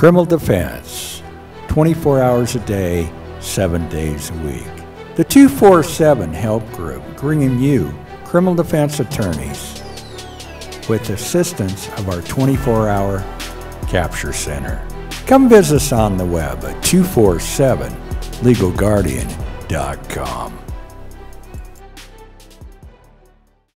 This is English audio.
Criminal defense, 24 hours a day, 7 days a week. The 247 Help Group, bringing you criminal defense attorneys with assistance of our 24-hour capture center. Come visit us on the web at 247legalguardian.com.